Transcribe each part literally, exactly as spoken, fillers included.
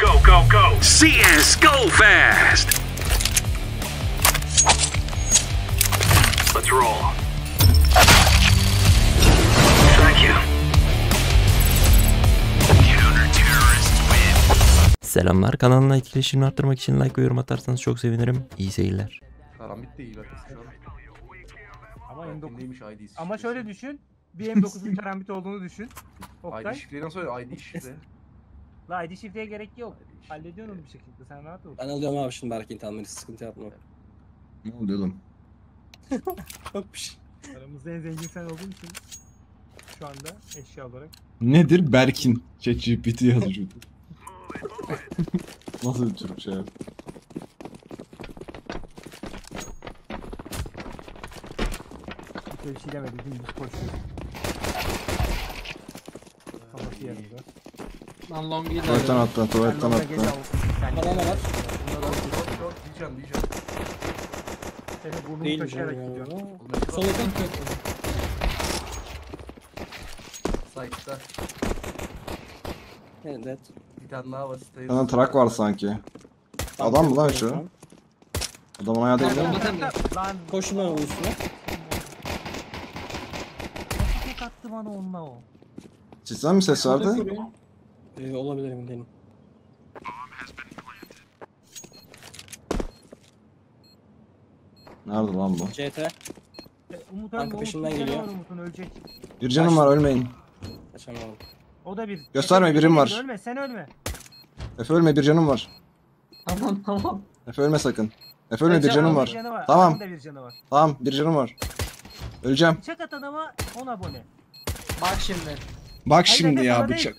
Go, go, go. C S, go fast. Let's roll. Thank you. Selamlar, kanalına etkileşimini arttırmak için like ve yorum atarsanız çok sevinirim. İyi seyirler. Karambit de iyi lan. Ama M dokuz. Ama şöyle düşün. Bir M dokuzun karambit olduğunu düşün. Oktay. I D şifreyi nasıl öyle? I D şifre. La I D şifreye gerek yok. Hallediyorum bir şekilde. Sen rahat ol. Ben alıyorum abi şimdi Berkin tamamını. Sıkıntı yapma. Ne oluyor lan? Kopmuş. Aramızda en zengin sen olduğun için şu anda eşya olarak. Nedir Berkin? ChatGPT yazıyor. Nasıl bir çırp şey? Hiçbir şey demedim, dümdüz koşuyor. Kafası yanımda. Lan long gider. Tuvaletten attı, tuvaletten attı. Bana ne var? Diyeceğim, diyeceğim. Seni burnumu taşıyarak gidiyorum. Soladan tuttum. Sight'ta. Evet. Lan trak var sanki. Adam mı lan şu? Adamın ayağı değil mi? Koşun lan üstüne. Nasıl tek attı bana onunla o? Sizden mi ses vardı? Ee, olabilir mi benim? Nerede lan bu? C T. Kanka peşinden geliyor. Bir canım var, ölmeyin. Kaçamam. O da bir. Gösterme, birim var. Ölme, sen ölme. Efe ölme, bir canım var. Tamam tamam. Efe ölme sakın. Efe ölme, bir canım var. Tamam. Tamam, bir canım var. Öleceğim. Bıçak at adama, on abone. Bak şimdi. Bak şimdi ya bıçak.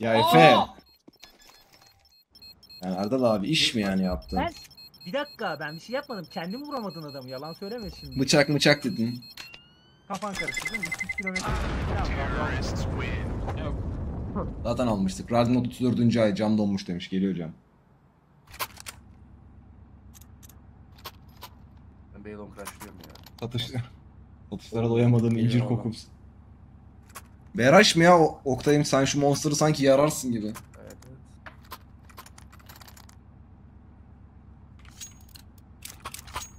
Ya Efe. Yani Erdal abi iş mi yani yaptın? Ben, bir dakika ben bir şey yapmadım. Kendimi vuramadın adamı, yalan söyleme şimdi. Bıçak bıçak dedin. Kafan karıştı değil mi? üç kilometre. Yok. Zaten almıştık. Radin otuz dördüncü ay cam donmuş demiş. Geliyor cam. Ben Beylon crashlıyorum ya. Satış. Satışlara doyamadığım incir kokumsun. Beraş mı ya Oktay'ım, sen şu Monster'ı sanki yararsın gibi. Evet.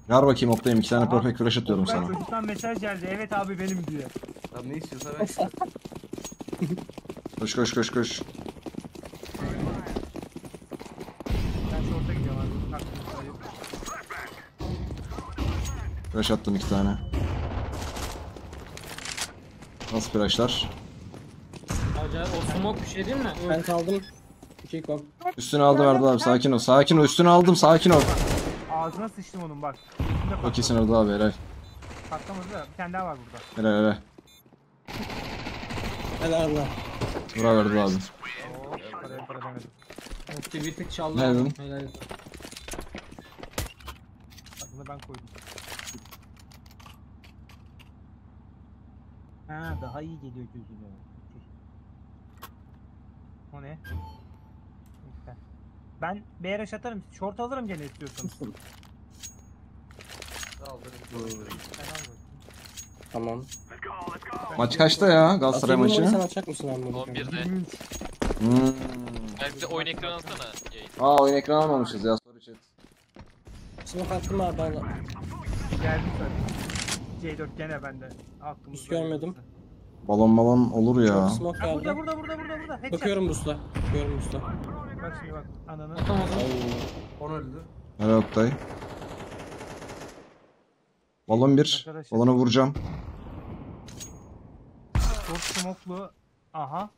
Yar bakayım Oktay'ım, iki tane perfect flash atıyorum sana. Çocuktan mesaj geldi, evet abi benim diyor. Tam ne istiyorsa ben istiyorum. Koş koş koş koş. Ben şorta gidiyorum abi. Flash attım iki tane. Nasıl flashlar? Acayip o smoke bir şey değil mi? Ben kaldım. İki kop. Üstünü aldım Erdal abi, sakin ol. Sakin ol, üstünü aldım, sakin ol. Ağzına sıçtım onun bak. Bak iyisin Erdal abi, helal. Patlamadı da bir tane daha var burada. Helal helal. Helal Allah. Bura verdi abi. Ooo paraya para demedim. Okti bir tık çaldı. Nereden? Helal et. Adını ben koydum. Ha daha iyi geliyor gözüme. O ne? Ben B R H atarım, short alırım gene istiyorsan. Tamam. Maç kaçta ya Galatasaray maçı? Sen açacak mısın abi? on birde. Hmm. Bize oyun ekranı alsana. Aa oyun ekranı almamışız ya, sorry chat. Şimdi kalktım abi ben. Geldim tabii. C dört gene bende. Aklımda. Hiç görmedim. Balon balon olur ya. Burada burada burada burada burada. Bakıyorum usta. Bakıyorum usta. Bak şimdi bak ananı. Atamadım. Onu öldü. Merhaba Oktay. Balon bir. Balona vuracağım. Çok smoke'lu. Aha.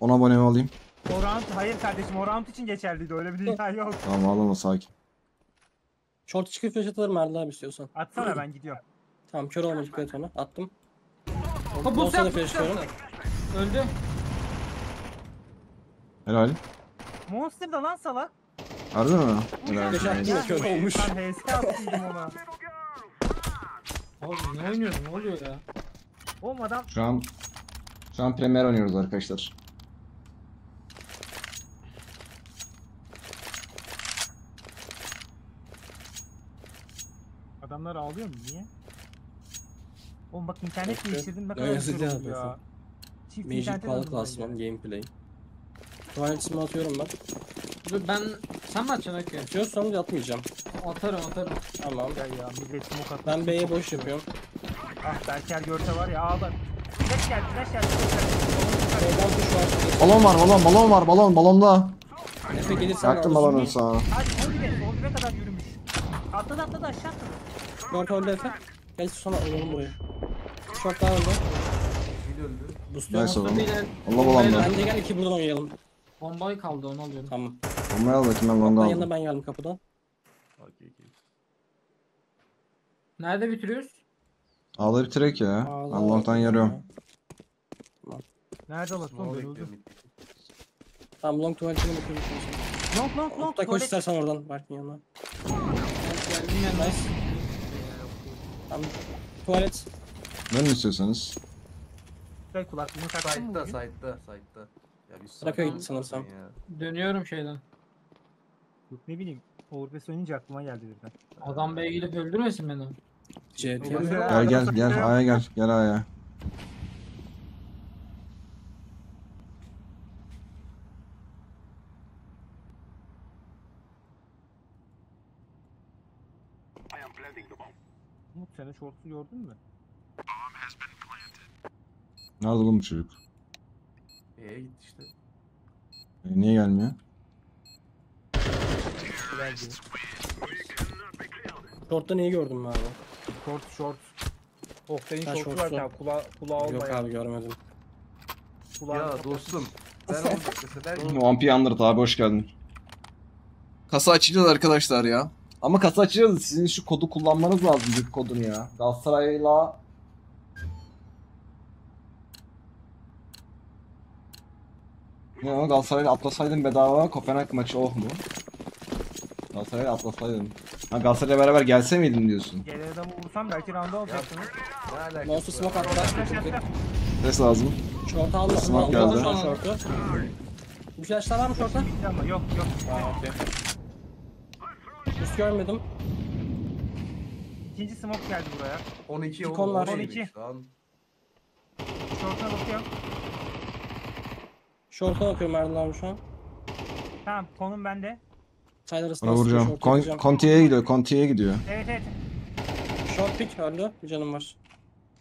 on abonemi alayım. O round, hayır kardeşim o round için geçerliydi, öyle bir dünya yok. Tamam ağlama sakin. Short çıkıp flash atarım Erdal abi istiyorsan. Atsana, ben gidiyorum. Tamam kör olma, dikkat et ona. Attım. Ha bu sen öldü. Helal. Monster da lan salak. Harbi mi? Helal. Kör olmuş. Ben H S attıydım ona. Abi ne oynuyorsun, ne oluyor ya? Olmadan. Şu an Şu an Premier oynuyoruz arkadaşlar. Adamlar ağlıyor mu niye? Oğlum bak internet değiştirdim, ne kadar güzel oluyor ya. Magic Power Classman gameplay. Tuvaletimi atıyorum ben. Dur ben... Sen mi atacaksın Hakkı? Atıyorsanız atmayacağım. Atarım atarım. Tamam. Gel ya, milletim o kadar. Ben B'ye boş yapıyorum. Ah Berker görse var ya ağlar. Flash geldi, flash geldi. Balon var, balon, balon var, balon, balonda. Efe gelirsen aldım. Yaktım balonu sağa. Hadi on bire kadar yürümüş. Atladı atladı aşağı atladı. Dört öldü Efe. Gel sonra alalım burayı. Çok daha öldü. Gel sonra. Allah balonda. Bence gel iki buradan oynayalım. Bombayı kaldı onu alıyorum. Tamam. Bombayı al bakayım ben bomba aldım. Yanına ben geldim kapıdan. Nerede bitiriyoruz? Ağla bitirek ya. Allah'tan yarıyorum. Nerede lan? Tamam long tuvaletine bakıyorum. Long long long. Oktay koş istersen oradan. Berkin yanına. Tamam. Tuvalet. Ben mi istiyorsanız? Bırak kulaklığını takayım. Side'da side'da side'da. Bırakıyor gitti sanırsam. Dönüyorum şeyden. Ne bileyim. Orpes oynayınca aklıma geldi birden. Adam B'ye gidip öldürmesin beni. C T. Gel gel gel A'ya gel. Gel A'ya. Umut sen şortu gördün mü? Nerede oğlum bu çocuk? B'ye gitti işte. E, niye gelmiyor? Short'ta neyi gördün abi? Short short. Oktay'ın oh, short'u var ya kula kulağı olmayan. Yok abi görmedim. Kulağı ya dostum. Sen oldu. Vampi Undert abi hoş geldin. Kasa açacağız arkadaşlar ya. Ama kasa açacağız sizin şu kodu kullanmanız lazım büyük kodunu ya. Galatasaray'la Ne o Galatasaray'la atlasaydım bedava Kopenhag maçı oh mu? Galatasaray'la atlasaydım. Ha Galatasaray'la beraber gelse miydin diyorsun? Gelen adamı vursam belki round'a olacaktınız. Monster smoke arkadaşlar. Ses lazım. Şorta aldım. Smoke geldi. Bir flash'lar var mı şorta? Yok yok. Üst görmedim. İkinci smoke geldi buraya. on iki oldu. on iki. Şorta bakıyorum. Şorta bakıyorum Erdal abi şu an. Tamam konum bende. Ona vuracağım. Conti'ye gidiyor, Conti'ye gidiyor. Evet evet. Short pick öldü, bir canım var.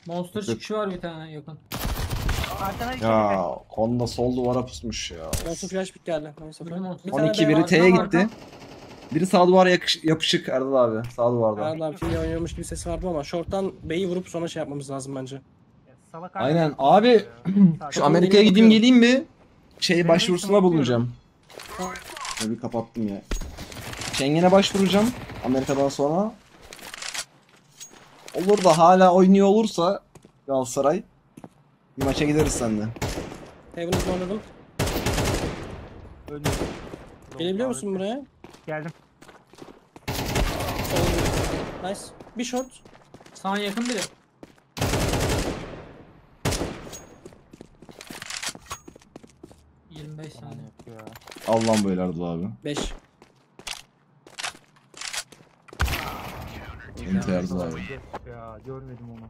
Monster çıkışı var bir tane yakın. Ya Konda sol duvara pusmuş ya. Monster flash pick geldi. on iki biri T'ye gitti. Biri sağ duvara yapışık Erdal abi, sağ duvarda. Erdal abi fili oynuyormuş gibi sesi vardı ama short'tan B'yi vurup sonra şey yapmamız lazım bence. Aynen abi şu Amerika'ya gideyim geleyim mi? Şey başvurusuna bulunacağım. Bir kapattım ya. Schengen'e başvuracağım Amerika'dan sonra. Olur da hala oynuyor olursa Galatasaray bir maça gideriz seninle. Heaven'ı oynadım. Gelebiliyor musun buraya? Geldim. Nice. Bir short. Sana yakın biri. yirmi beş saniye. Al lan böyle Erdal abi. beş. Enti Erdal abi. Ya görmedim onu.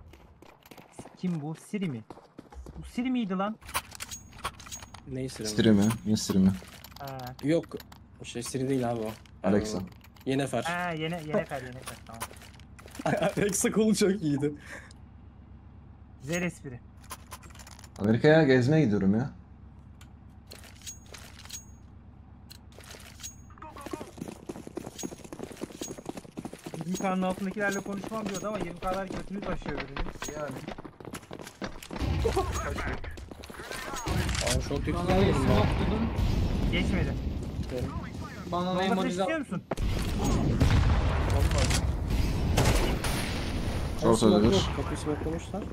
Kim bu? Siri mi? Bu Siri miydi lan? Ney Siri mi? Siri mi? Niye Siri mi? Ee. Yok. O şey Siri değil abi o. Alexa. Yenefer. Ha yene Yenefer Yenefer tamam. Alexa kolu çok iyiydi. Güzel espri. Amerika'ya gezmeye gidiyorum ya. yirmi K'nın altındakilerle konuşmam diyordu ama yirmi K'lar götünü taşıyor böyle. Yani. Abi shot yükselen yedim ya. Geçmedi. Evet. Bana ne emoji istiyor musun? Çok söylenir. Kapıyı smoklamışlar.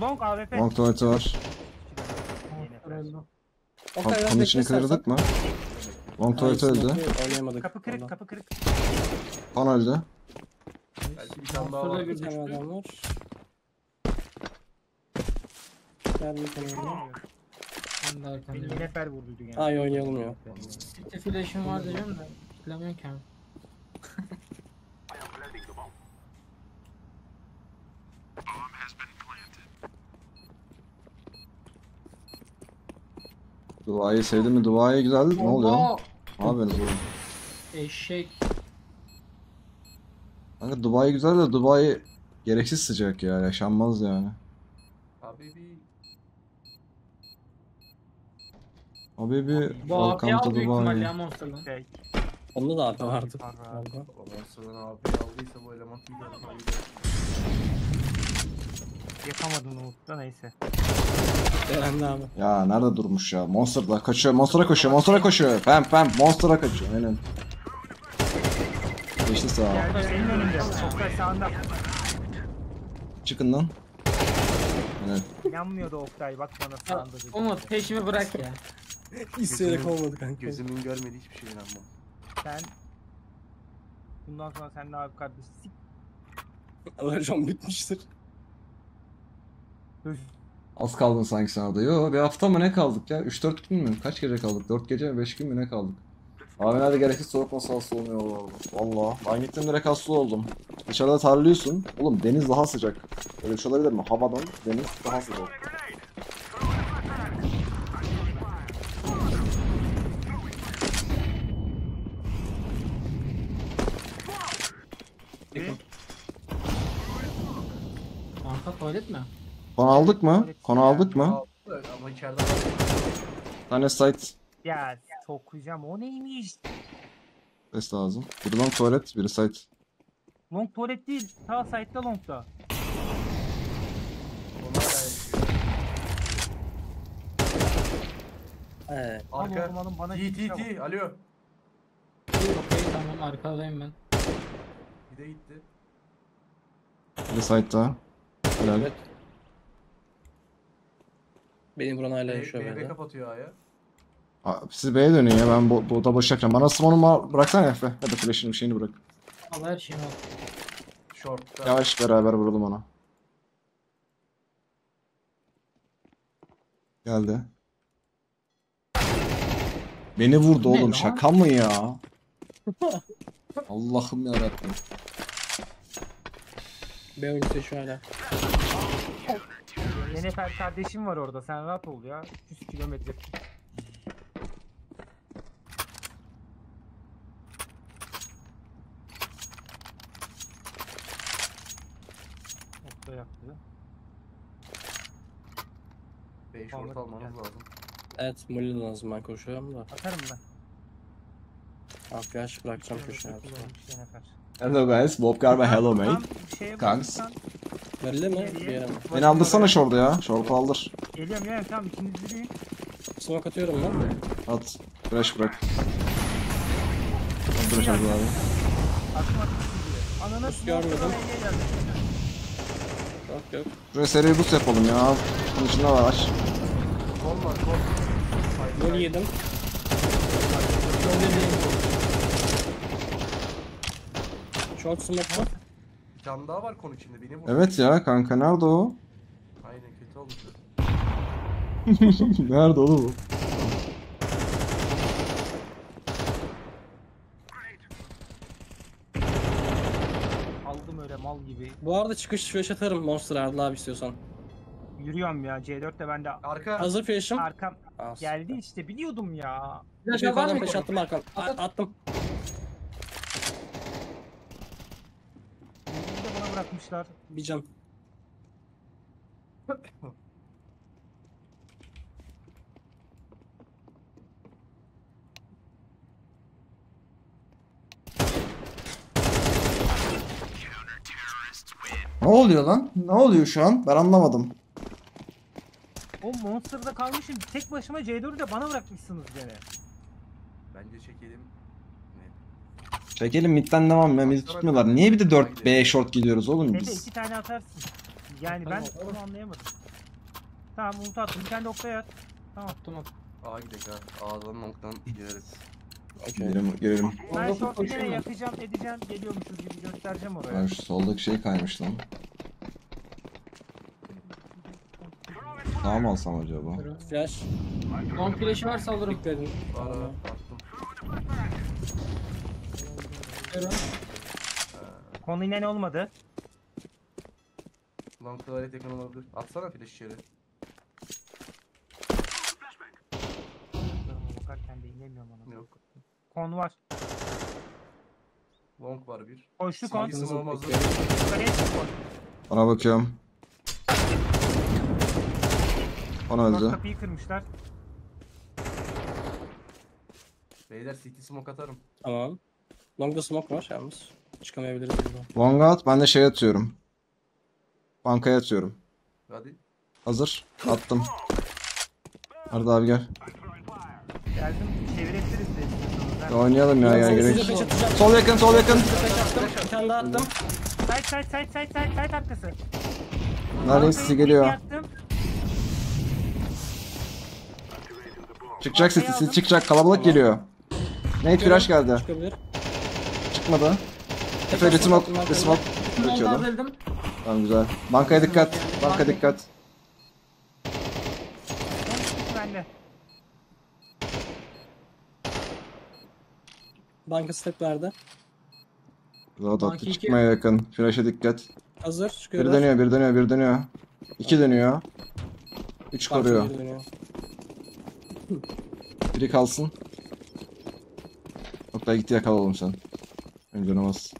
Long A W P. Long tuvaleti var. Onun içini kırdık mı? Long tuvalet öldü. Kapı kırık, kapı kırık. Pan öldü. Belki bir tane daha var. Bir tane adam var. Geldim kenarına. Bir nefer vurduydu yani. Ay oynayalım ya. C T flash'ım var diyeceğim de. Kitlemiyorum ki abi. Dubai'yi sevdin mi? Dubai'ye güzeldi. Ne oluyor? Ne yapıyorsunuz oğlum? Eşek. Kanka Dubai güzel de Dubai gereksiz sıcak ya. Yaşanmaz yani. Habibi. Habibi. Welcome to Dubai. Onda da abi vardı. Monster'dan abi aldıysa bu eleman bir yapamadım Umut'ta neyse. Ya nerede durmuş ya? Monster'da kaçıyor. Monster'a koşuyor. Monster'a koşuyor. Pem pem Monster'a kaçıyor. Helal. Geçti sağa. Çıkın lan. Evet. Yanmıyordu Oktay bak bana sağında dedi. Umut peşimi bırak ya. İsteyerek olmadı kanka. Gözümün görmediği hiçbir şey inanmam. Sen bundan sonra sen de abi kardeş sik. Alacağım bitmiştir. Az kaldın sanki sana da. Yo bir hafta mı ne kaldık ya? üç dört gün mü? Kaç gece kaldık? dört gece mi? beş gün mü ne kaldık? Abi nerede gereksiz soğuk nasıl hasta olmuyor oğlum. Valla ben gittim direkt hasta oldum. Dışarıda tarlıyorsun. Oğlum deniz daha sıcak. Öyle bir şey olabilir mi? Havadan deniz daha sıcak. Kanka tuvalet mi? Konu aldık mı? Konu aldık mı? Ama içeride tane site. Ya sokacağım o neymiş? Ses lazım. Biri long tuvalet, biri site. Long tuvalet değil, ta site'da long'da. Evet. Arka. C T, alo. Okey tamam arkadayım ben. Bir de gitti. Bir site'da. Evet. Benim buran hala yaşıyor bende. B B kapatıyor A'ya. Siz B'ye dönün ya ben bu oda boş yapacağım. Bana smoke'unu bıraksana Efe. Ya da flash'ini bir şeyini bırak. Al her şeyini al. Short'ta. Yavaş beraber vuralım ona. Geldi. Beni vurdu oğlum şaka mı ya? Allah'ım yarabbim. B oyuncusu şu hala. Yenefer kardeşim var orada sen rahat ol ya. yüz kilometre. Nokta yaptı. Beş orta orta almanız lazım. Evet molin lazım ben koşuyorum da. Atarım ben. Arkadaş bırakacağım köşeye atacağım. Hello guys, Bobgar ve hello mate. Kanks. Belli mi? Beni aldırsana şurada ya. Şortu aldır. Geliyorum ya tamam ikinizi değil. Smoke atıyorum lan. At. Flash bırak. Flash abi. Ananı görmedim. Yok yok. Şuraya seri boost yapalım ya. Bunun içinde var aç. Kol var kol. Bunu yedim. Short smoke var. Bir tane daha var konu içinde beni vurdu. Evet ya kanka nerede o? Aynen kötü oldu. Nerede oğlum bu? Aldım öyle mal gibi. Bu arada çıkış flash atarım Monster Erdal abi istiyorsan. Yürüyorum ya C dört de bende. Arka. Hazır flash'ım. Arkam as geldi işte biliyordum ya. Flash atarım flash attım arkam. At attım. Atmışlar. Bir can. Ne oluyor lan? Ne oluyor şu an? Ben anlamadım. O Monster'da kalmışım. Tek başıma C dört'ü de bana bırakmışsınız gene. Bence çekelim. Çekelim midden devam ya midi tutmuyorlar. Niye bir de dört B short gidiyoruz oğlum biz? Efe iki tane atarsın. Yani ben onu anlayamadım. Tamam Umut'u attım. Bir tane de Oktay'a at. Tamam tamam. Ağa gidelim ha. Ağzından noktan gireriz. Girelim girelim. Ben short'u yine yakacağım edeceğim. Geliyormuşuz gibi göstereceğim oraya. Ben şu soldaki şey kaymış lan. Sağ mı alsam acaba? Flash. on flash'i var saldırın. Dikledim. Valla. Konu yine ne olmadı? Lan tuvalet yakın olabilir. Atsana flash içeri. On var. Long var bir. Koştuk on. Ona bakıyorum. Ona öldü. Kapıyı kırmışlar. Beyler C T smoke atarım. Tamam. Long'da smoke var yalnız. Çıkamayabiliriz burada. Long out. Ben de şey atıyorum. Bankaya atıyorum. Hadi. Hazır. Attım. Arda abi gel. Geldim. Çevirebiliriz de. Oynayalım ya. Ya gerek. Sol yakın, sol yakın. Bir tane daha attım. Side, side, side, side, side, side arkası. Nerede sizi geliyor? Çıkacak sesi, siz çıkacak. Kalabalık tamam. Geliyor. Nate flash geldi. Çıkabilir. Çıkmadı. Efe resim ok, resim ok. Tamam güzel. Bankaya dikkat, banka dikkat. Banka step verdi. Loadout çıkmaya yakın. Flash'a dikkat. Hazır çıkıyorlar. Bir dönüyor, bir dönüyor, bir dönüyor. İki dönüyor. Üç koruyor. Biri kalsın. Oktay gitti yakal oğlum sen. Önce namaz.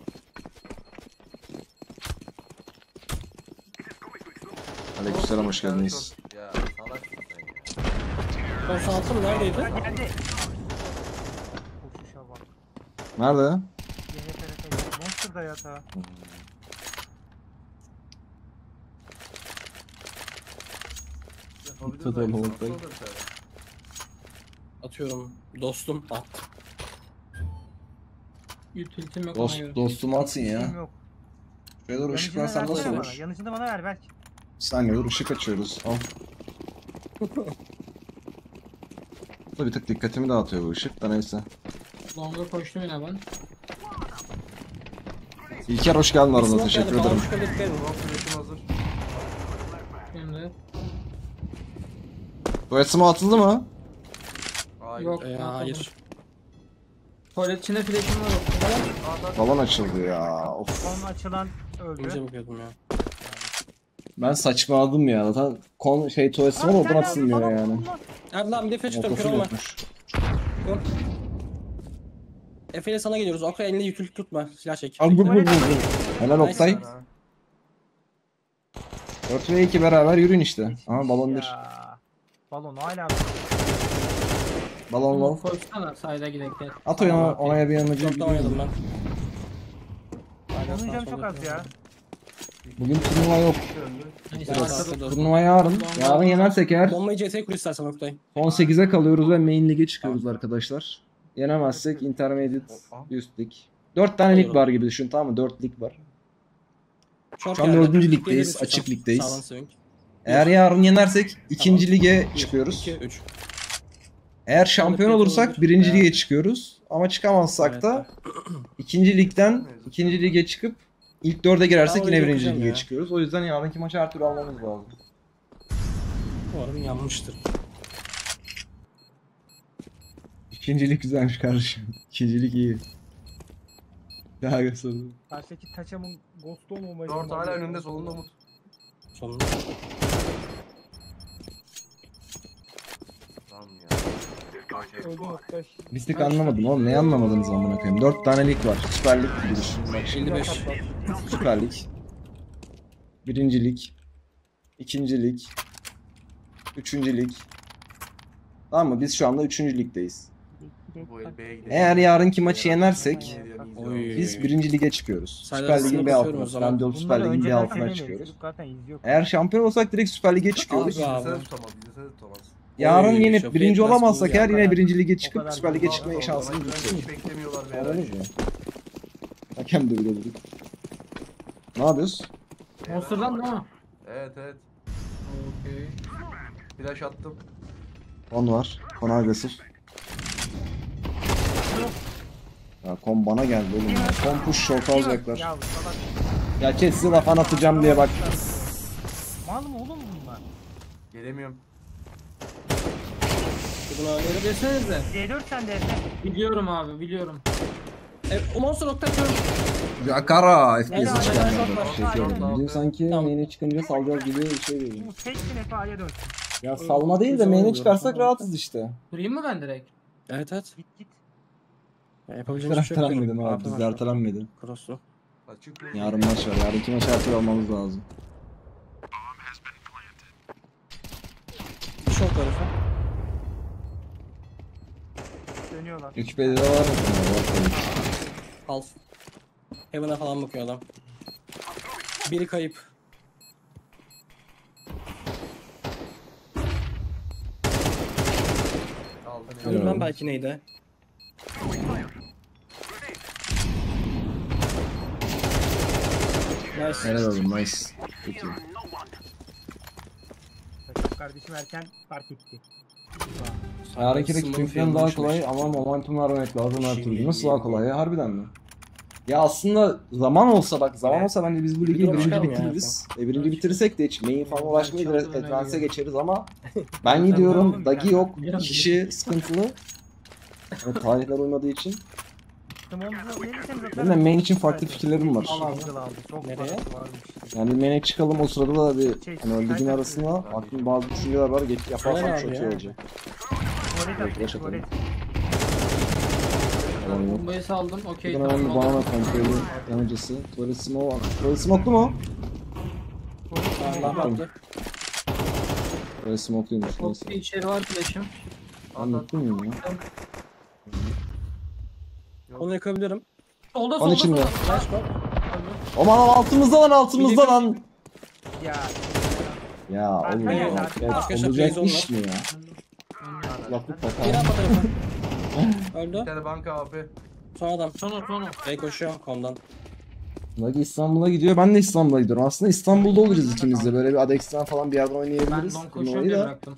Aleykümselam, hoş geldiniz. Ya salak sen. Konsaltım neredeydi? Geldi. Koşuşa bak. Nerede? Yenefer'e. Monster'da yatağı. Yapabilir miyim? Atıyorum dostum at. Ütültüm yok. Dost, dostumu atın ya. Şöyle dur ışıklansan nasıl olur? Yanıcını bana ver belki. Bir saniye dur ışık açıyoruz. Al. Bu bir tık dikkatimi dağıtıyor bu ışık da neyse. Longa koştum yine ben. İlker hoş geldin aranızda, teşekkür ederim. Bu etsim atıldı mı? Yok ya, ya hayır. Tuvalet içinde flash'im var. Balon açıldı ya. Of. Balon açılan öldü. Ya. Ben saçmaladım ya. Zaten kon şey tuvaleti var o bıraksınmıyor yani. Erdal bir defa çıktım kral var. Efe'yle sana geliyoruz. Oktay elini yükültü tutma. Silah çek. Abi bu bu bu. Helal Oktay. dört ve iki beraber yürüyün işte. Aha balon bir. Balon hala. Balon low. At oyunu onaya bir yanıcı. Çok da oynadım ben. Yanıcam çok az ya. Bugün turnuva yok. Turnuva yarın. Yarın yenersek eğer. Bombayı C T'ye kur istersen Oktay. on sekize kalıyoruz ve main lig'e çıkıyoruz arkadaşlar. Yenemezsek intermediate üst lig. dört tane lig var gibi düşün, tamam mı? dört lig var. Şu an dördüncü ligdeyiz, açık ligdeyiz. Eğer yarın yenersek ikinci lige çıkıyoruz. Eğer şampiyon olursak birinci lige çıkıyoruz ama çıkamazsak da ikinci ligden ikinci lige çıkıp ilk dörde girersek yine birinci lige çıkıyoruz. O yüzden yarınki maçı her türlü almamız lazım. Umarım yanmıştır. İkinci lig güzelmiş kardeşim. İkinci lig iyi. Daha gösterdim. Karşıdaki taçamın ghost olmamayı... Dört hala önünde, solunda Umut. Solunda. Mistik anlamadım oğlum, neyi anlamadınız amına koyayım? dört tane lig var, süper lig gibi düşün. elli beş. Süper lig. Birinci lig. İkinci lig. Üçüncü lig. Tamam mı? Biz şu anda üçüncü ligdeyiz. Eğer yarınki maçı yenersek biz birinci lige çıkıyoruz. Süper Lig'in B altına, Randol Süper Lig'in B altına çıkıyoruz. Eğer şampiyon olsak direkt Süper Lig'e çıkıyoruz. Yarın yine birinci olamazsak eğer yine birinci lige çıkıp Süper Lig'e çıkmaya şansımız yok. Beklemiyorlar yani. Hakem de bile bulduk. Ne yapıyoruz? Monster'dan mı? Evet evet. Okey. Flash attım. on var. Konu agresif. Ya kon bana geldi oğlum ya. Kon push short alacaklar. Ya kes size lafan atacağım diye bak. Mal mı oğlum bunlar? Gelemiyorum. C dört sende Efe. Biliyorum abi, biliyorum. E, o monster nokta kör. Ya kara, F P S'e çıkarmıyor. Şey sanki tamam. Main'e çıkınca salacağız gibi bir şey veriyor. Ya salma değil de main'e çıkarsak rahatız işte. Durayım mı ben direkt? Evet evet. Git git. Ya yapabileceğimiz bir şey yok. Ertelenmedin abi, biz de ertelenmedin. Cross'u. Yarın maç var, yarın iki maç ertel olmamız lazım. Şu tarafa. Dönüyorlar. üç bedeli var mı? Half. Heaven'a falan bakıyor adam. Biri kayıp. Bilmem belki neydi. Nice. Helal oğlum, nice. Peki. Kardeşim erken fark etti. Hareketi tümden daha kolay ama momentum vermek lazım her türlü. Nasıl daha kolay ya, harbiden mi? Ya aslında zaman olsa bak, zaman olsa bence biz bu ligi bir birinci bitiririz. Yani. E, birinci bitirirsek de hiç main falan ulaşmayı advance'e geçeriz ama ben gidiyorum, dagi yok, kişi sıkıntılı. Evet, tarihler olmadığı için. Benim de main için farklı fikirlerim var. Nereye? Yani main'e çıkalım, o sırada da bir hani ligin arasında aklım bazı düşünceler var, geç yaparsam çok iyi olacak. Bombayı saldım, okey tamam. Bana bana bana kontrolü yanıcısı. Tuvalet smoke var. Tuvalet smoke'lu mu? Tuvalet smoke'luymuş. Okey, içeri var flash'ım. Anlattın mı ya? Onu yakabilirim. Solda solda solda. Aman altımızda lan, altımızda lan. Ya. Ya oğlum ya. Olacak iş mi ya? Kulaklık bakalım. Öldü. Bir tane banka abi. Son adam. Son o, son o. Bey koşuyor komdan. Lagi İstanbul'a gidiyor. Ben de İstanbul'a gidiyorum. Aslında İstanbul'da oluruz ikimiz de. Böyle bir Adex'ten falan bir yerden oynayabiliriz. Ben long koşuyor diye bıraktım.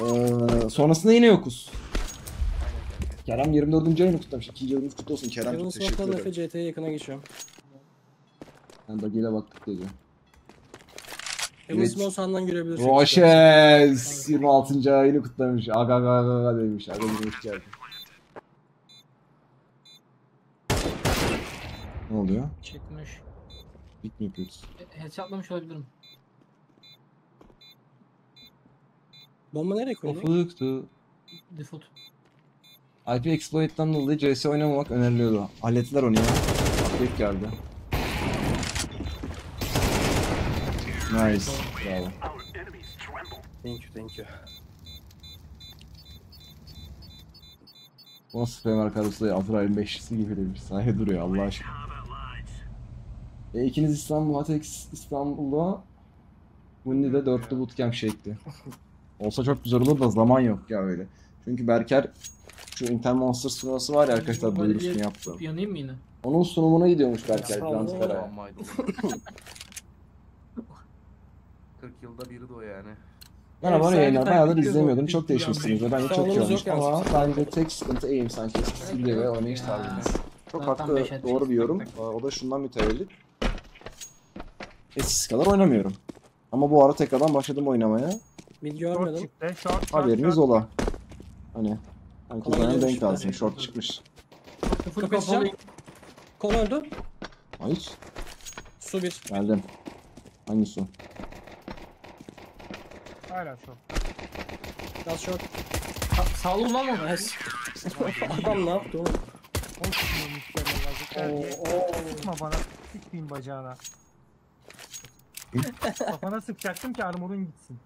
Ee, sonrasında yine yokuz. Kerem yirmi dördüncü ayını kutlamış. ikinci yılımız kutlu olsun Kerem. Kerem'in smoke'la Efe C T'ye yakına geçiyorum. Ben Dagi'yle baktık dedi. Kerem'in smoke sağından görebilirsiniz. Roşez! yirmi altıncı ayını kutlamış. Aga aga aga aga demiş. Aga demiş geldi. Ne oluyor? Çekmiş. Bit mi yapıyoruz? Headshotlamış olabilirim. Bomba nereye koydu? Ofuluktu. Default. I P exploit'tan dolayı C S oynamamak öneriliyordu. Hallettiler onu ya. Update geldi. Nice. Bravo. Thank you, thank you. Nasıl spam arkadaşlar? Azrail'in beşlisi gibi demiş. Sahi duruyor Allah aşkına. E, ikiniz İstanbul, Atex İstanbul'da. Bunun da dörtlü bootcamp şekli. Olsa çok güzel olur da zaman yok ya öyle. Çünkü Berker şu Inter Monster sunuması var ya arkadaşlar, duyurusunu yaptı. Yanayım mı yine? Onun sunumuna gidiyormuş Berker Transfer'a. kırk yılda biri de o yani. Ben var ya, bayağıdır izlemiyordum. Çok değişmişsiniz ve bence çok iyi olmuş ama bence tek sıkıntı eğim sanki. Siri ve oynayış tarzınız. Çok haklı, doğru bir yorum. O da şundan mütevellit. Eskisi kadar oynamıyorum. Ama bu ara tekrardan başladım oynamaya. Görmedim. Haberiniz ola. Hani herkes aynen denk alsın. Short çıkmış. Kapatacağım. Kol öldü. Hayır. Su bir. Geldim. Hangi su? Hala short. Biraz short. Sağ olun lan o. Adam ne yaptı oğlum? Sıkma bana. Sıkmayayım bacağına. Kafana sıkacaktım ki armorun gitsin.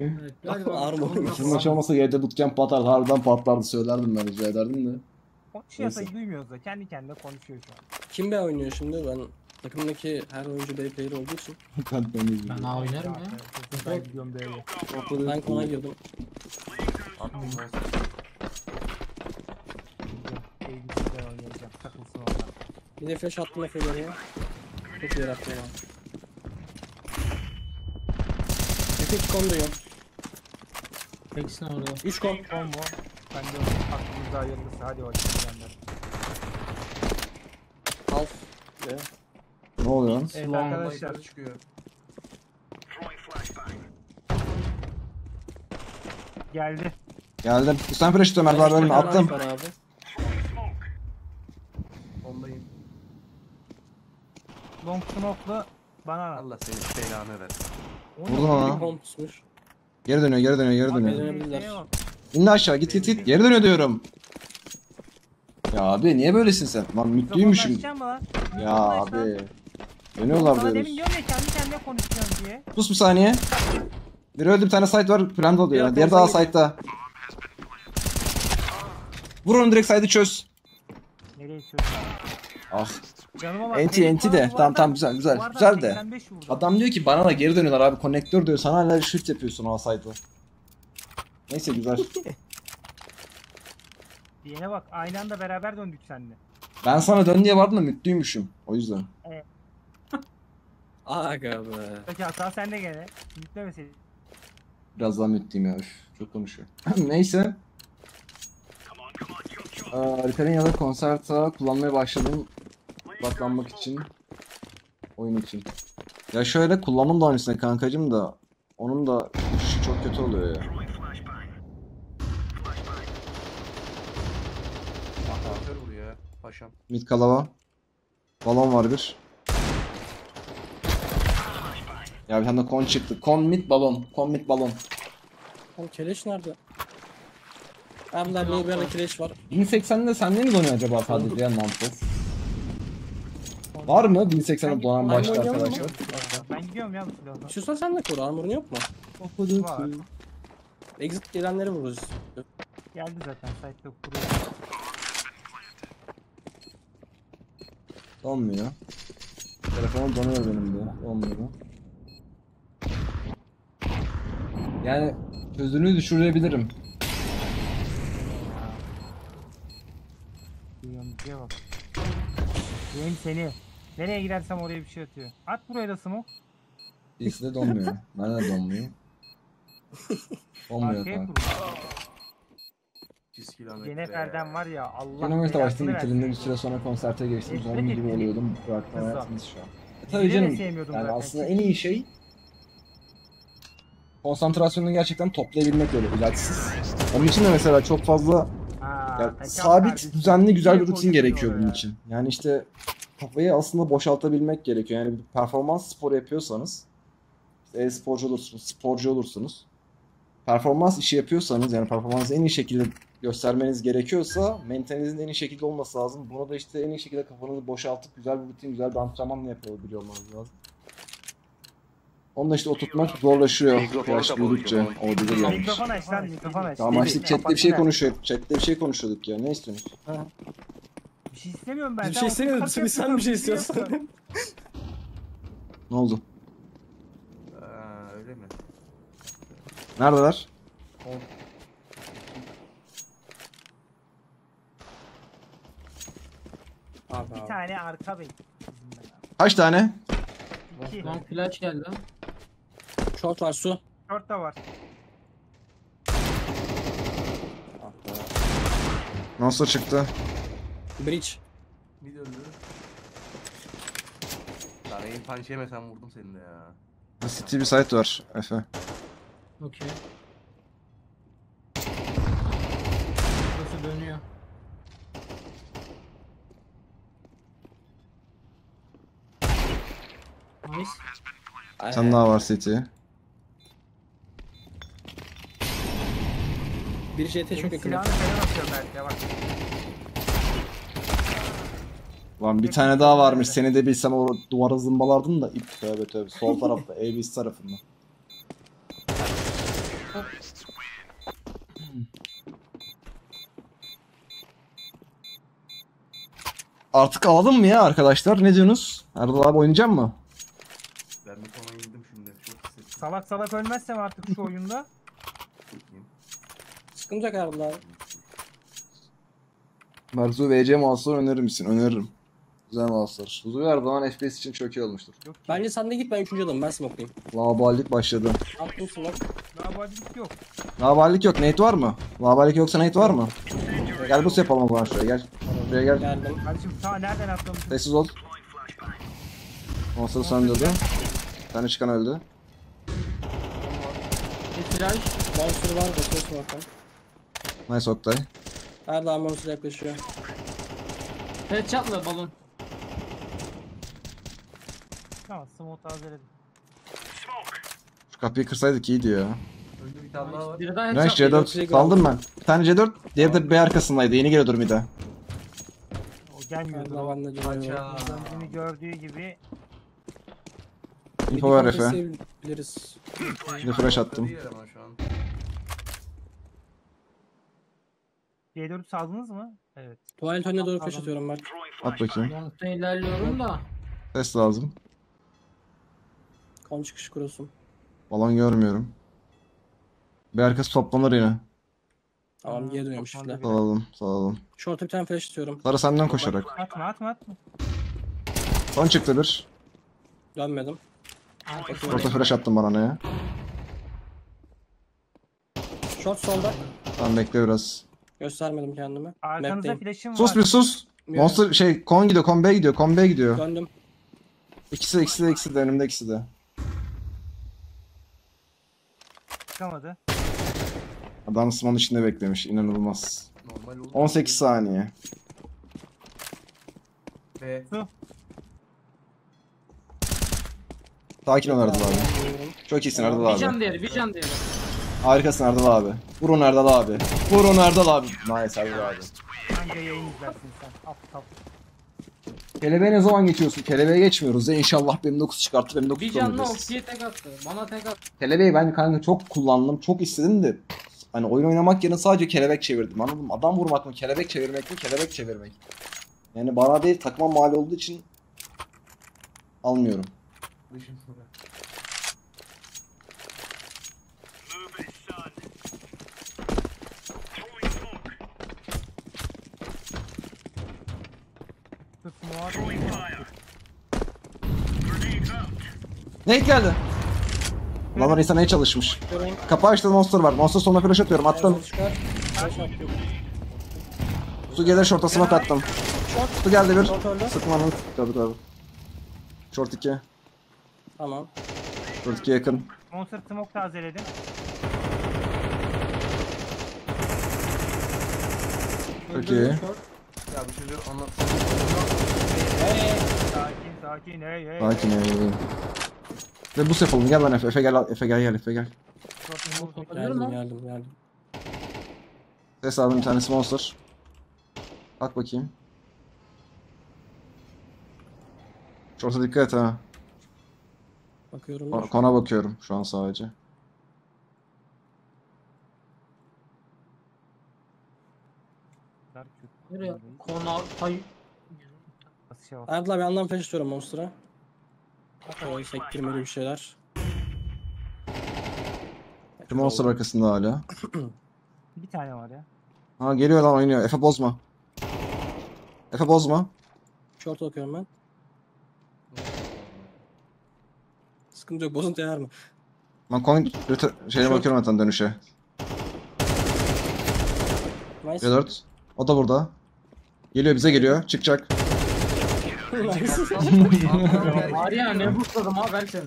Evet, armorun gitsin. Maç olmasa J D bootcamp patar. Harbiden patlardı, söylerdim ben, rica ederdim de. Konuşuyor sayı duymuyoruz da kendi kendine konuşuyor şu an. Kim be oynuyor şimdi ben? Takımdaki her oyuncu B player olduğu için. Ben A oynarım ya. Ben gidiyorum B'ye. Ben kona girdim. Bir de flash attım Efe'leri ya. Çok iyi attım ya. Efe iki kon duyuyorum. Eksin orada. üç kon. Ben de aklımızda ayırırız. Hadi o çizgilenler. Half. Ve... Ne oluyor lan? Evet arkadaşlar çıkıyor. Geldi. Geldim. Üstten flash tutuyorum Erdal bölümü attım. Ondayım. Long smoke'lu bana al. Allah seni belanı ver. Vurdum ona. Geri dönüyor, geri dönüyor, geri dönüyor. İndi aşağı, git git git. Geri dönüyor diyorum. Ya abi niye böylesin sen? Lan mutluyum şimdi. Ya abi. Beni olabiliyoruz. Demin diyorum ya kendi kendine konuşacağım diye. Sus bir saniye. Bir öldü bir tane site var. Plan oluyor ya. Diğer daha site'da. Vur onu direkt site'ı çöz. Nereye çöz? Ah. Enti enti de. Tamam tamam güzel güzel. Güzel de. Adam diyor ki bana da geri dönüyorlar abi. Konnektör diyor. Sana hala shift yapıyorsun o site'ı. Neyse güzel. Diyene bak aynı anda beraber döndük seninle. Ben sana dön diye vardım da mütlüymüşüm. O yüzden. Evet. Aga be. Peki hata sende gene. Mütlemeseydin. Biraz daha mütlüyüm ya. Çok konuşuyor. Neyse. Haritanın ya da konserta kullanmaya başladım. Baklanmak için. Oyun için. Ya şöyle kullandım daha öncesinde kankacım da. Onun da işi çok kötü oluyor ya. Paşam. Mid kalava. Balon var bir. Ya bir tane kon çıktı. Kon mid balon. Kon mid balon. Oğlum keleş nerede? Abla bir tane keleş var. bin seksende sende mi donuyor acaba sadece ya mantık? Var mı bin seksende donan başta arkadaşlar? Ben gidiyorum ya bu silahla. Şusa sen de kur. Armor'un yok mu? Yok var. Exit gelenleri vururuz. Geldi zaten. Site'de kuruyor. Olmuyor. Telefonum donuyor benim de. Olmuyor. Yani çözünürlüğü düşürebilirim. Yanıcıya bak. Yem seni. Nereye gidersem oraya bir şey atıyor. At buraya da smoke. İkisi de donmuyor. Nerede donmuyor? Olmuyor kanka. Yenefer'den var ya Allah. Yenefer savaştığın bitirildiğinde bir süre sonra konserte geçtim. Zombi gibi ettim. Oluyordum. Bıraktım hayatımız şu an. E tabii canım. Yani zaten. Aslında en iyi şey konsantrasyonunu gerçekten toplayabilmek öyle ilaçsız. Onun için de mesela çok fazla ha, yani sabit, kardeşim. Düzenli, güzel bir rutin gerekiyor bunun ya. için. Yani işte kafayı aslında boşaltabilmek gerekiyor. Yani bir performans sporu yapıyorsanız işte e-sporcu olursunuz, sporcu olursunuz. Performans işi yapıyorsanız yani performansı en iyi şekilde göstermeniz gerekiyorsa mentelinizin en iyi şekilde olması lazım. Bunu da işte en iyi şekilde kafanızı boşaltıp güzel bir rutin, güzel bir antrenmanla yapabiliyor olmanız lazım. Onu da işte oturtmak zorlaşıyor. Yaş büyüdükçe o bilirler. Mikrofon aç lan, mikrofon aç. Tamam işte chatte bir şey konuşuyorduk. Chatte bir şey konuşuyorduk ya. Ne istiyorsun? Bir şey istemiyorum ben. Bir şey istemiyorum. Şimdi sen bir şey istiyorsan. Ne oldu? Aa, öyle mi? Neredeler? Abi, bir abi. Tane arka bey. Kaç tane? İki. Lan flash geldi. Short var su. Short da var. Nasıl çıktı? Bridge. Bir döndü. Lan en punch yemesen vurdum seni de ya. C T bir site var Efe. Okey. Burası dönüyor. Nice. Sen daha var C T. Bir J T çok yakın. Lan bir tane daha varmış. Seni de bilsem o duvara zımbalardın da ip. Tövbe tövbe. Sol tarafta. A B C tarafında. Artık alalım mı ya arkadaşlar? Ne diyorsunuz? Erdal abi oynayacak mı? Ben bir kona indim şimdi. Çok hissettim. Salak salak ölmezsem artık şu oyunda. Sıkılacak Erdal abi. Marzu V C mouse'ları önerir misin? Öneririm. Güzel mouse'lar. Huzuyu Erdoğan F P S için çok iyi olmuştur. Yok. Bence sen de git ben üçüncü adamım. Ben smoke'layım. Laballik başladı. Attım smoke. Laballik yok. Laballik yok. Nate var mı? Laballik yoksa Nate var mı? Gel bus yapalım bu şuraya gel. Buraya gel. Geldim. Kardeşim ta nereden atlamışsın? Sessiz ol. Monster sen öldü. Bir tane çıkan öldü. Bir flash. Monster var da ses var. Nice Oktay. Erdal Monster yaklaşıyor. Headshot'la balon. Tamam smoke tazeledim. Şu kapıyı kırsaydık iyiydi ya. Bir tane daha var. Range C dört. Saldım ben. Bir tane C dört. Diğeri de B arkasındaydı. Yeni geliyordur bir daha. gelmiyordur o. Bunu gördüğü gibi. İnfo var Efe. Bir flash attım. C dört'ü saldınız mı? Evet. Tuvalet önüne doğru flash atıyorum ben. At bakayım. Monster'a ilerliyorum da. Ses lazım. Kan çıkışı kurusun. Balon görmüyorum. Bir arkası toplanır yine. Tamam geri dönüyorum şifle. Salalım salalım. Short'a bir tane flash atıyorum. Sarı senden koşarak. Atma atma atma. Son çıktı bir. Dönmedim. Short'a flash attım bana ne ya. Short solda. Tamam bekle biraz. Göstermedim kendimi. Arkanızda flash'im var. Sus bir sus. Monster şey kon gidiyor kon B'ye gidiyor kon B'ye gidiyor. Döndüm. İkisi ikisi de ikisi de önümde ikisi de. Çıkamadı. Adam Sman içinde beklemiş. İnanılmaz. on sekiz saniye. Ve sakin ol Erdal abi. Çok iyisin Erdal abi. Bir can değeri, bir can değeri. Harikasın Erdal abi. Vur onu Erdal abi. Vur onu Erdal abi. Nice Erdal abi. Anca yayın izlersin sen. Aptal. Kelebeğe ne zaman geçiyorsun? Kelebeğe geçmiyoruz ya inşallah B M dokuz çıkarttı B M dokuz kullanacağız. Bir canlı Oktay'a tek attı. Bana tek attı. Kelebeği ben kanka çok kullandım, çok istedim de hani oyun oynamak yerine sadece kelebek çevirdim anladın mı? Adam vurmak mı, kelebek çevirmek mi, kelebek çevirmek. Yani bana değil takıma mal olduğu için almıyorum. Ne geldi? Adamlar insan neye çalışmış? Kapı açtı monster var. Monster sonuna flash atıyorum. Attım. Su gelir short'a smoke attım. Su geldi bir. Sıkmanın. Tabii tabii. Short iki. Tamam. Short ikiye yakın. Monster smoke tazeledim. Çok iyi. Ya bir şeyler anlatsana. Hey, sakin sakin hey hey. Sakin hey. Ve bu sefalım gel lan Efe, Efe gel Efe gel gel Efe gel. Geldim geldim geldim. Ses aldım bir tanesi monster. Bak bakayım. Şurada dikkat et ha. Bakıyorum. Kon kona bakıyorum şu an sadece. Nereye? Kona tay. Erdal abi yandan flash atıyorum monster'a. Oy sektirmeli bir şeyler. Monster arkasında hala. Bir tane var ya. Ha geliyor lan oynuyor. Efe bozma. Efe bozma. Short okuyorum ben. Sıkıntı yok bozun değer mi? Ben coin şeye bakıyorum zaten dönüşe. Nice. C dört. O da burada. Geliyor bize geliyor. Çıkacak. Var ya ne bursladım ha ben seni.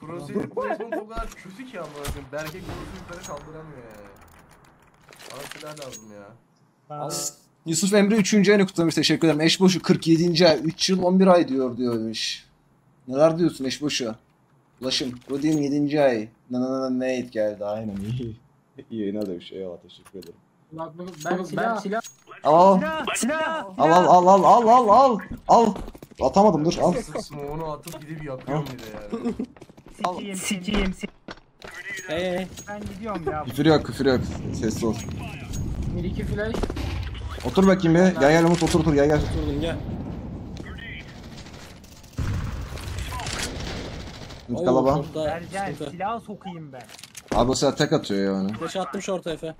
Crosshair'in pozisyonu o kadar kötü ki amınazım. Berker crosshair'ı yukarı kaldıramıyor yani. Anaklar lazım ya. Yusuf Emre üçüncü ayını kutlamış teşekkür ederim. Eşboşu kırk yedinci ay üç yıl on bir ay diyor diyormuş. Neler diyorsun Eşboşu? Ulaşım. Uddin yedinci ay. Nananana neyit geldi aynen iyi. İyi yayınlar demiş. Eyvallah teşekkür ederim. Ben silah. Al al al al al al al al al atamadım dur al. Onu atıp gidip yakıyorum bir de yani. Sikiyim sikiyim. Eee ben gidiyorum ya. Küfür yok küfür yok sessiz ol. bir iki flash. Otur bakayım be gel gel Umut otur otur gel gel. Oturdum gel. Umut kalaba. Ercan silahı sokayım ben. Abi o silah tek atıyor yani. Flash attım short'a Efe.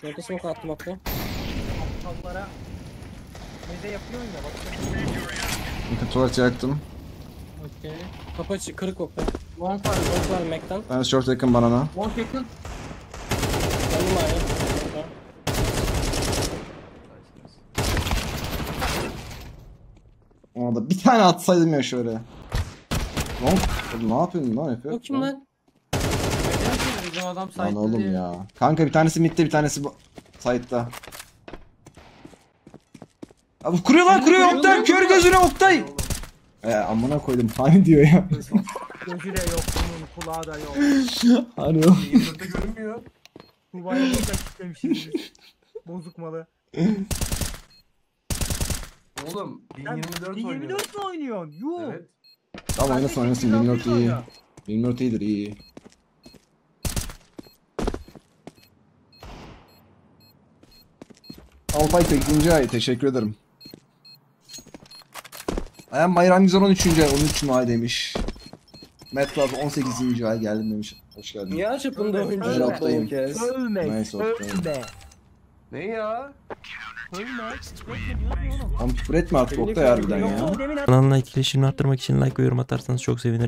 Şorta smoke attım hatta. Aptallara meze yapıyorsun ya bak. Tuvalet yaktım. Okey. Kapı kırık okta. Long var, long var Mac'tan. Ben short yakın bana na. Long yakın. Yanım ayrı. Ona da bir tane atsaydım ya şöyle. Long? Ne yapıyorsun lan Efe? O kim lan? Adam lan oğlum diye. Ya. Kanka bir tanesi midde bir tanesi bu side'da. Abi kuruyor lan kuruyor Oktay kör gözüne Oktay. Ee, amına koydum hani diyor ya. Gözü de yok bunun, kulağı da yok. Hani o. Burada görünmüyor. Dubai'ye bozuk kitlemişiz. Bozuk malı. Oğlum bin yirmi dört oynuyor. bin yirmi dört mi oynuyorsun? Yuh. Evet. Tamam oynasın oynasın bin yirmi dört iyi. bin yirmi dört iyidir iyi. Alpay sekizinci ay teşekkür ederim. Ayhan Bayram Güzel on üçüncü ay on üçüncü ay demiş. Metcalf on sekizinci ay geldim demiş. Hoş geldin. Niye açıp bunda oyuncu yaptayım? Ölme, ölme. Ne ya? Ölme. Lan küfür etme artık Oktay harbiden ya. Kanalına etkileşimini arttırmak için like ve yorum atarsanız çok sevinirim.